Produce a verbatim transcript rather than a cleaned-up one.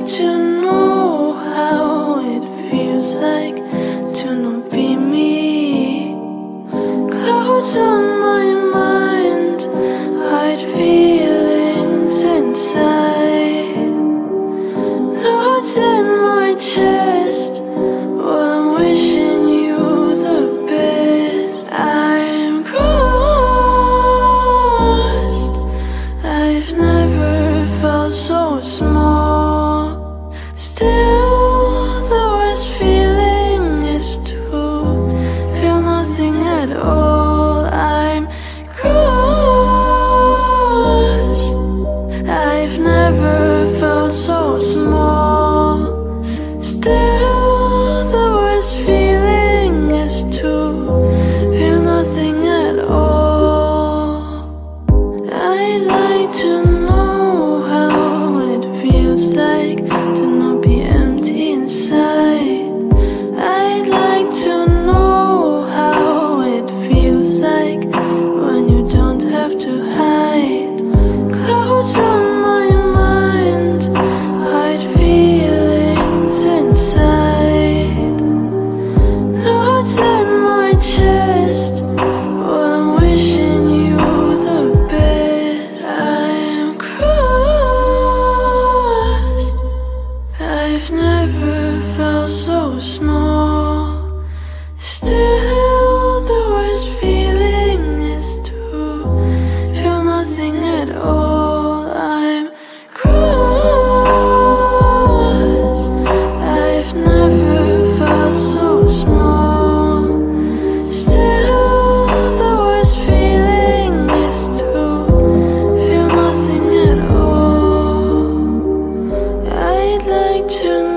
need to know how it feels like to not be me. Clouds on my mind, hide feelings inside. Knots in my chest while I'm wishing you the best. I'm crushed, I've never felt so small. Still, the worst feeling is to feel nothing at all. I'm crushed, I've never felt so small. Still, the worst feeling is to feel nothing at all. I like to know how it feels like to know inside. I'd like to know how it feels like when you don't have to hide. Clouds on my mind, hide feelings inside. Knots in my chest while I'm wishing you the best. I'm crushed, I've never felt so small. Still, the worst feeling is to feel nothing at all. I'm crushed, I've never felt so small. Still, the worst feeling is to feel nothing at all. I'd like to know